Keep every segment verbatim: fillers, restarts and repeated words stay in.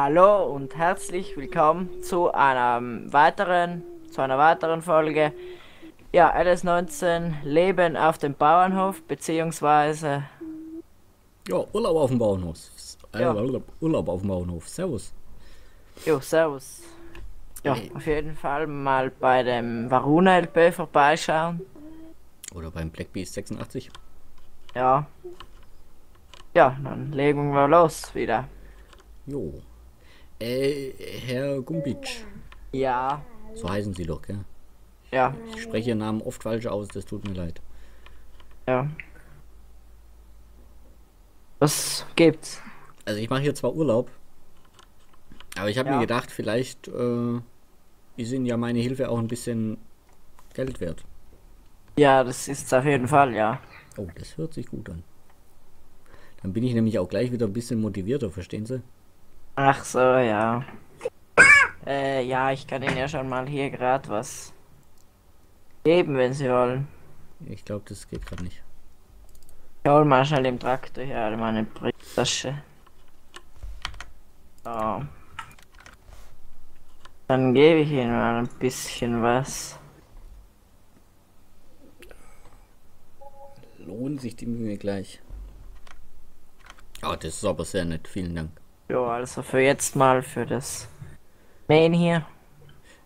Hallo und herzlich willkommen zu einer weiteren, zu einer weiteren Folge. Ja, L S neunzehn, Leben auf dem Bauernhof, beziehungsweise... Ja, Urlaub auf dem Bauernhof. Ja. Urlaub auf dem Bauernhof, servus. Jo, servus. Ja, hey. Auf jeden Fall mal bei dem Varuna L P vorbeischauen. Oder beim Black Beast sechsundachtzig. Ja. Ja, dann legen wir los wieder. Jo. Äh, Herr Gumbitsch. Ja. So heißen Sie doch, gell? Ja. Ich spreche Ihren Namen oft falsch aus, das tut mir leid. Ja. Was gibt's? Also ich mache hier zwar Urlaub, aber ich habe ja. mir gedacht, vielleicht äh, ist Ihnen ja meine Hilfe auch ein bisschen Geld wert. Ja, das ist auf jeden Fall, ja. Oh, das hört sich gut an. Dann bin ich nämlich auch gleich wieder ein bisschen motivierter, verstehen Sie? Ach so, ja. äh, ja, ich kann Ihnen ja schon mal hier gerade was geben, wenn Sie wollen. Ich glaube, das geht gerade nicht. Ich hol mal schnell den Traktor hier, meine Brieftasche. So. Dann gebe ich Ihnen mal ein bisschen was. Lohnt sich die Mühe gleich. Ah, oh, das ist aber sehr nett, vielen Dank. Ja, also für jetzt mal für das Main hier.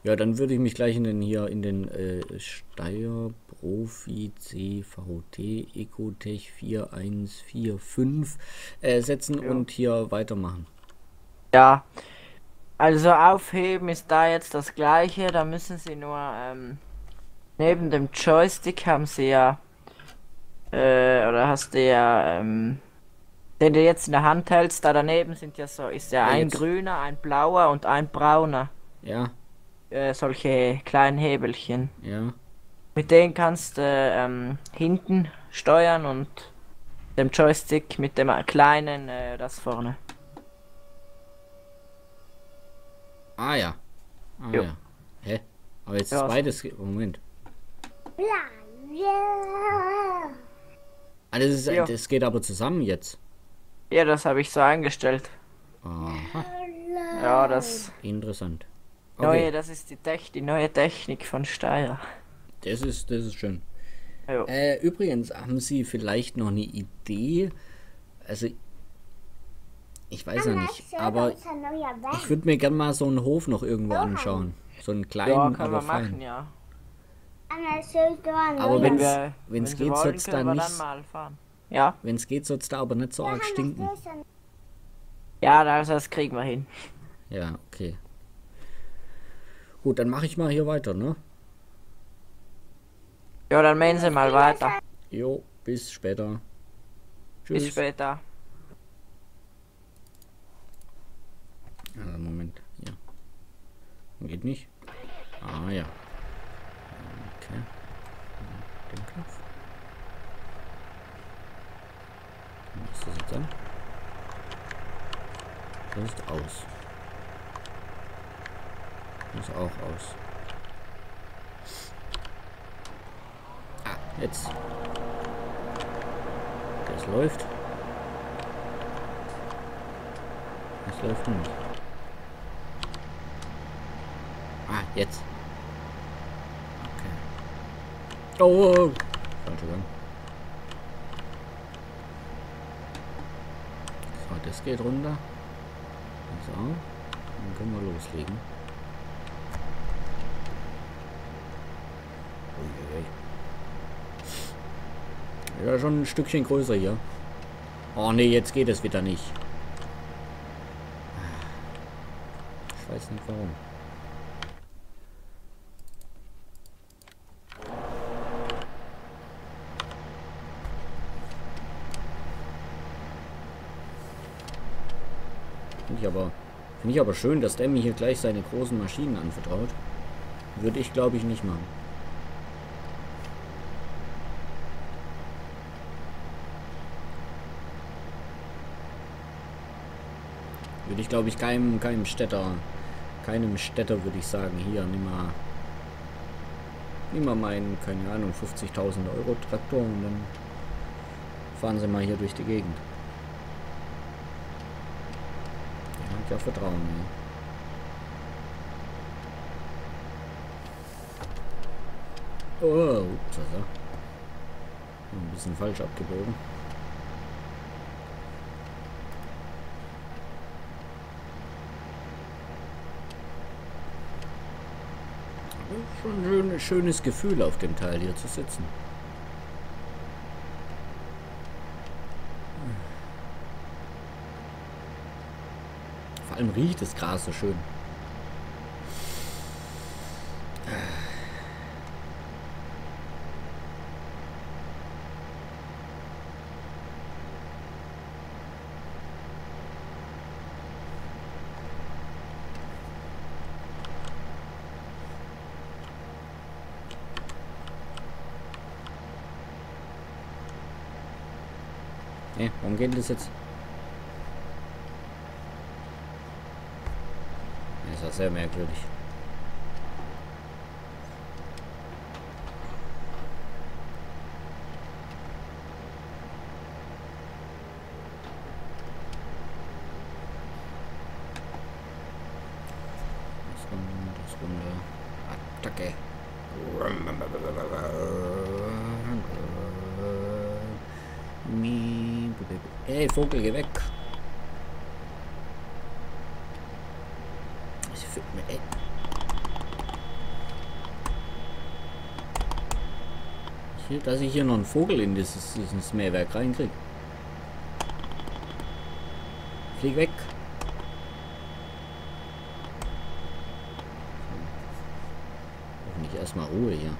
Ja, dann würde ich mich gleich in den hier in den äh, Steyr Profi C V T Ecotech vier eins vier fünf äh, setzen ja. und hier weitermachen. Ja, also aufheben ist da jetzt das gleiche, da müssen Sie nur ähm, neben dem Joystick haben Sie ja äh, oder hast du ja ähm, den du jetzt in der Hand hältst, da daneben sind ja so, ist ja, ja ein jetzt. grüner, ein blauer und ein brauner. Ja. Äh, solche kleinen Hebelchen. Ja. Mit denen kannst du ähm, hinten steuern und dem Joystick mit dem kleinen äh, das vorne. Ah ja. Ah jo. ja. Hä? Aber jetzt ja, ist beides... Moment. Ah, das, ist, das geht aber zusammen jetzt. Ja, das habe ich so eingestellt. Aha. Ja, das. Interessant. Okay. Neue, das ist die, Techn die neue Technik von Steyr. Das ist, das ist schön. Ja. Äh, übrigens, haben Sie vielleicht noch eine Idee? Also, ich weiß ja nicht, aber ich würde mir gerne mal so einen Hof noch irgendwo anschauen. So einen kleinen, ja, kann aber fein. Machen, ja. Aber wenn es ja. wenn's geht, soll es dann nicht... Ja. Wenn es geht, soll es da aber nicht so arg stinken. Ja, das kriegen wir hin. Ja, okay. Gut, dann mache ich mal hier weiter, ne? Ja, dann mähen Sie mal weiter. Jo, bis später. Tschüss. Bis später. Also, Moment, ja. Geht nicht. Ah, ja. Okay. Den Knopf. Was ist das jetzt an? Das ist aus. Das ist auch aus. Ah, jetzt. Das läuft. Das läuft nicht. Ah, jetzt. Okay. Oh! Falscher Gang. Das geht runter. So, dann können wir loslegen. Ja, schon ein Stückchen größer hier. Oh ne, jetzt geht es wieder nicht. Ich weiß nicht warum. Finde ich, aber, find ich aber schön, dass der mir hier gleich seine großen Maschinen anvertraut. Würde ich, glaube ich, nicht machen. Würde ich, glaube ich, keinem, keinem Städter, keinem Städter würde ich sagen, hier, nimm mal, nimm mal meinen, keine Ahnung, fünfzigtausend Euro Traktor und dann fahren Sie mal hier durch die Gegend. Da habe ich auch Vertrauen in. Oh, ups, also. Ein bisschen falsch abgebogen. Schon ein schönes Gefühl, auf dem Teil hier zu sitzen. Vor allem riecht das Gras so schön. Nee, warum geht das jetzt? Das war sehr merkwürdig. Das Runde, das Runde. Attacke. Ey, Vogel, geh weg. Das fühlt mir ey. Hier, dass ich hier noch einen Vogel in dieses, dieses Mähwerk reinkriege. Flieg weg. Hoffentlich erstmal Ruhe hier.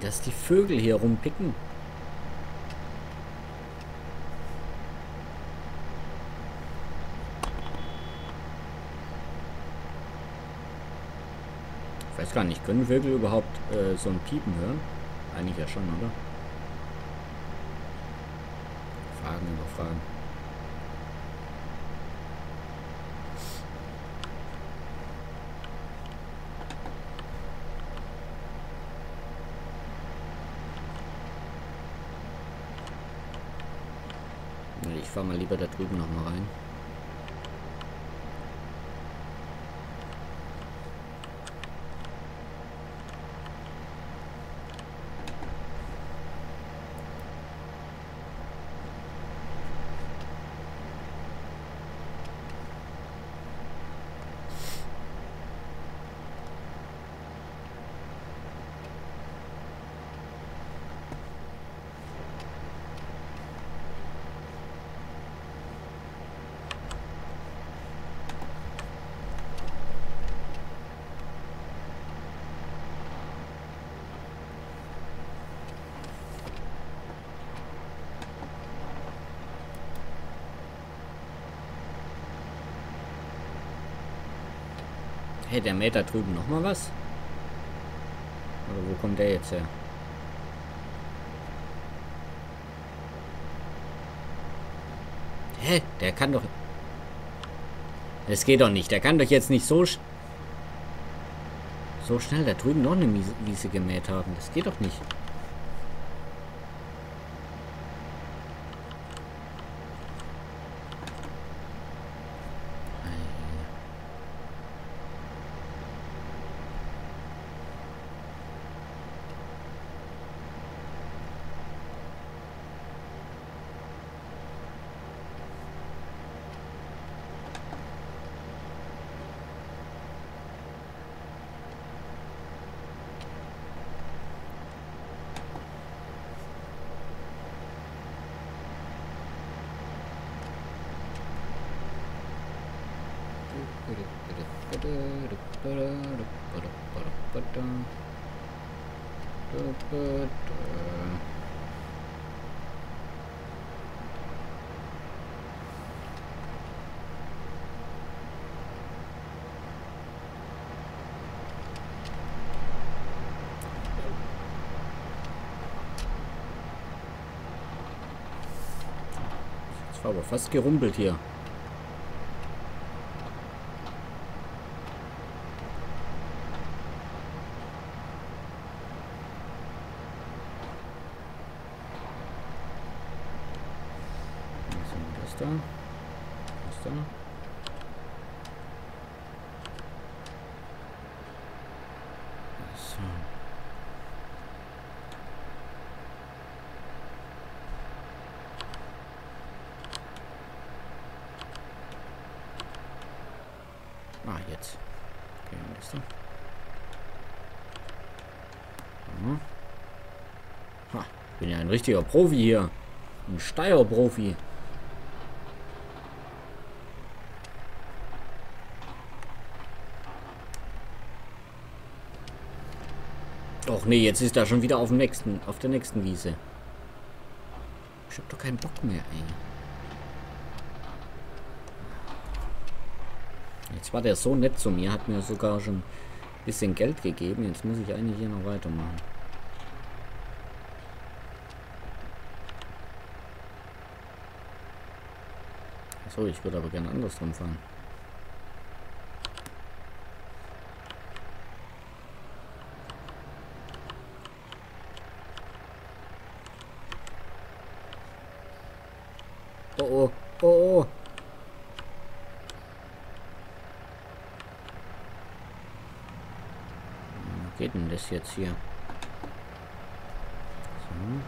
Dass die Vögel hier rumpicken. Ich weiß gar nicht, können Vögel überhaupt äh, so ein Piepen hören? Eigentlich ja schon, oder? Fragen über Fragen. Ich fahr mal lieber da drüben noch mal rein. Hey, der mäht da drüben nochmal was? Oder wo kommt der jetzt her? Hä? Der kann doch... Das geht doch nicht. Der kann doch jetzt nicht so... Sch so schnell da drüben noch eine Wiese gemäht haben. Das geht doch nicht. Ich war aber fast gerumpelt hier. Was ist da? Was ist da? Ah, jetzt. Okay, was ist da? Mhm. Ha, bin ja ein richtiger Profi hier. Ein Steyr Profi. Och nee, jetzt ist er schon wieder auf dem nächsten, auf der nächsten Wiese. Ich hab doch keinen Bock mehr, ey. Jetzt war der so nett zu mir, hat mir sogar schon ein bisschen Geld gegeben. Jetzt muss ich eigentlich hier noch weitermachen. Achso, ich würde aber gerne andersrum fahren. Oh, oh, oh, oh. Geht denn das jetzt hier? So.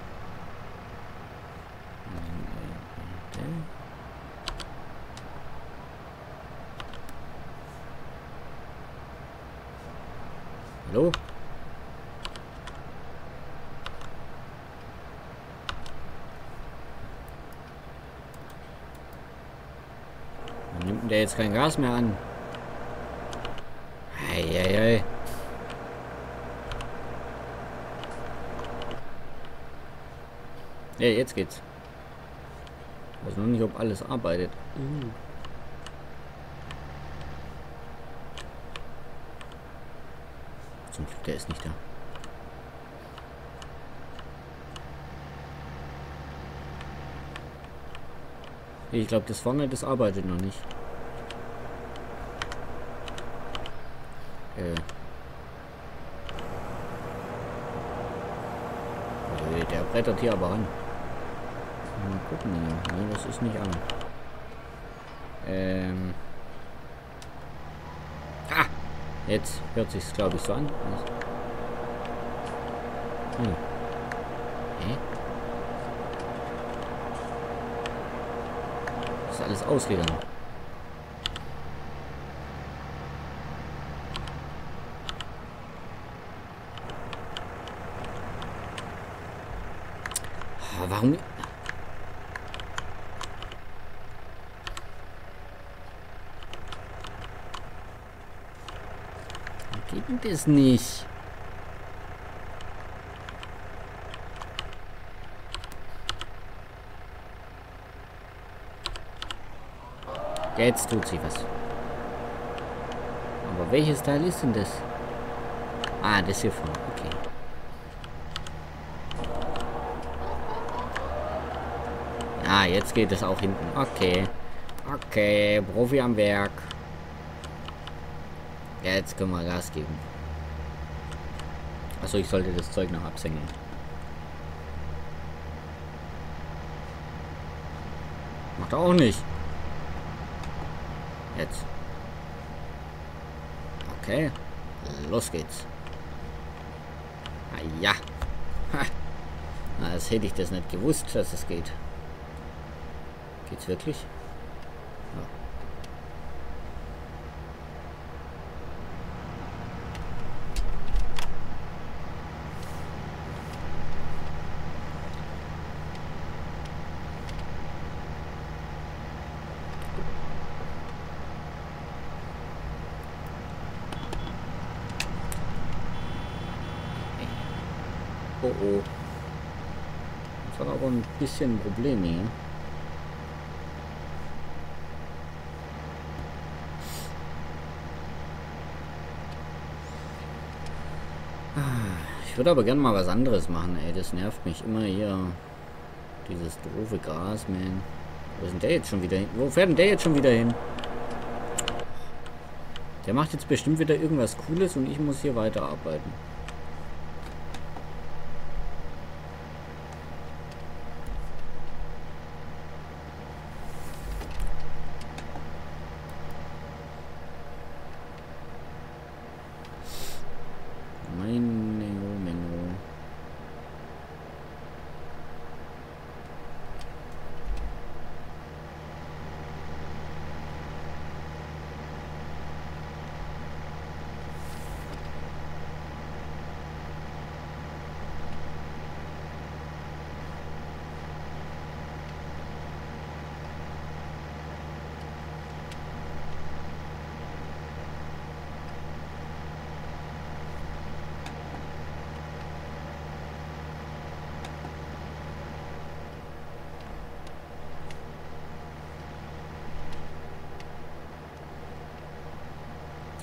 Hallo? Dann nimmt der jetzt kein Gas mehr an. Ei, ei, ei. Ja, jetzt geht's. Ich weiß noch nicht, ob alles arbeitet. Uh. Zum Glück, der ist nicht da. Ich glaube, das vorne, das arbeitet noch nicht. Äh. Also, der brettert hier aber an. Mal gucken. Nee, das ist nicht an. Ähm. Ah! Jetzt hört sich's, glaube ich, so an. Hm. Hä? Ist alles ausgegangen. Oh, warum... Geht denn das nicht? Jetzt tut sie was. Aber welches Teil ist denn das? Ah, das hier vorne. Okay. Ah, jetzt geht es auch hinten. Okay. Okay, Profi am Werk. Ja, jetzt können wir Gas geben. Achso, ich sollte das Zeug noch absenken. Macht er auch nicht. Jetzt. Okay. Los geht's. Ah ja. Ha. Na, das hätte ich das nicht gewusst, dass es geht. Geht's wirklich? Ja. Oh oh. Das hat aber ein bisschen Probleme hier. Ich würde aber gerne mal was anderes machen, ey. Das nervt mich immer hier. Dieses doofe Gas, man. Wo ist denn der jetzt schon wieder hin? Wo fährt denn der jetzt schon wieder hin? Der macht jetzt bestimmt wieder irgendwas Cooles und ich muss hier weiterarbeiten.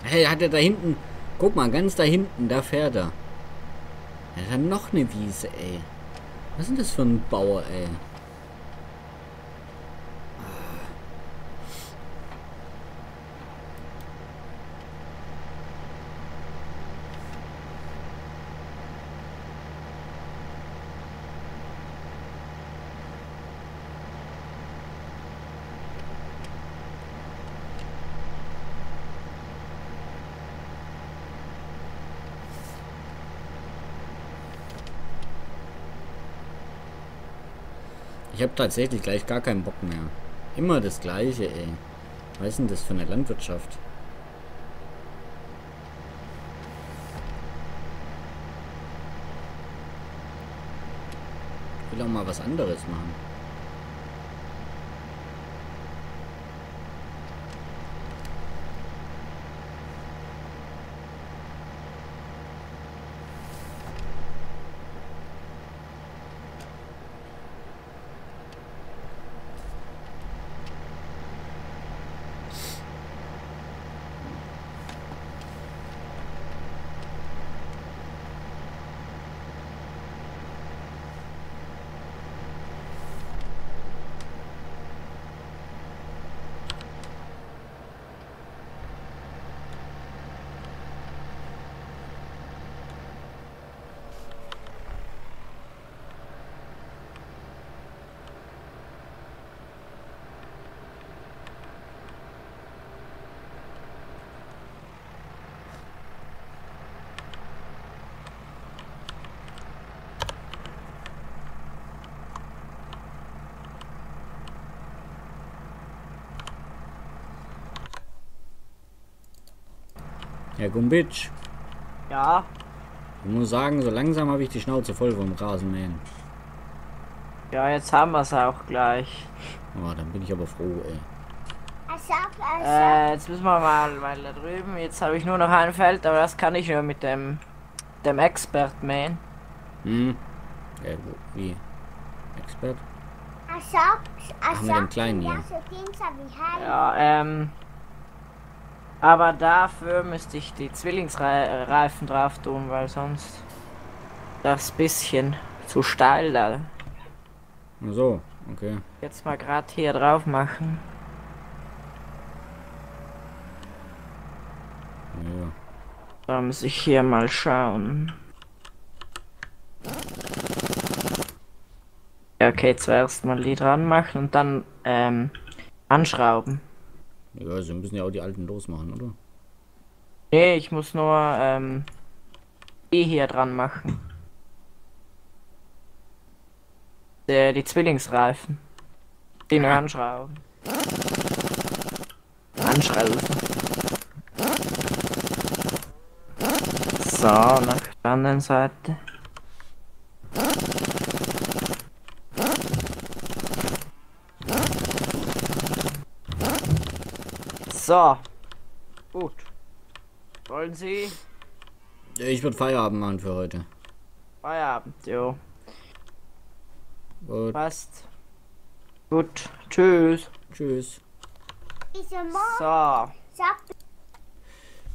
Hey, hat er da hinten? Guck mal, ganz da hinten, da fährt er. Er hat noch eine Wiese, ey. Was ist denn das für ein Bauer, ey? Ich habe tatsächlich gleich gar keinen Bock mehr. Immer das Gleiche, ey. Was ist denn das für eine Landwirtschaft? Ich will auch mal was anderes machen. Herr Gumbitsch. Ja? Ich muss sagen, so langsam habe ich die Schnauze voll vom Rasenmähen. Ja, jetzt haben wir es auch gleich. Oh, dann bin ich aber froh, ey. Äh, jetzt müssen wir mal, weil da drüben, jetzt habe ich nur noch ein Feld, aber das kann ich nur mit dem, dem Expert mähen. Hm? Ja, wie? Expert? Ach, mit dem Kleinen hier. Ja, ähm... aber dafür müsste ich die Zwillingsreifen drauf tun, weil sonst das bisschen zu steil da. Ach so, okay. Jetzt mal gerade hier drauf machen. Ja. Da muss ich hier mal schauen. Ja, okay, zuerst mal die dran machen und dann ähm, anschrauben. Ja, sie müssen ja auch die alten losmachen, oder? Nee, ich muss nur ähm, die hier dran machen. Der, die Zwillingsreifen. Den ah. anschrauben. Anschrauben. So, nach der anderen Seite. So, gut. Wollen Sie? Ich würde Feierabend machen für heute. Feierabend, jo. Gut. Passt. Gut, tschüss. Tschüss. So.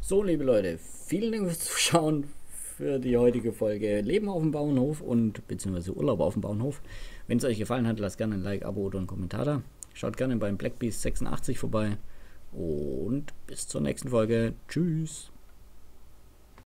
So, liebe Leute, vielen Dank fürs Zuschauen für die heutige Folge Leben auf dem Bauernhof und beziehungsweise Urlaub auf dem Bauernhof. Wenn es euch gefallen hat, lasst gerne ein Like, Abo oder einen Kommentar da. Schaut gerne beim Black Beast sechsundachtzig vorbei und bis zur nächsten Folge. Tschüss.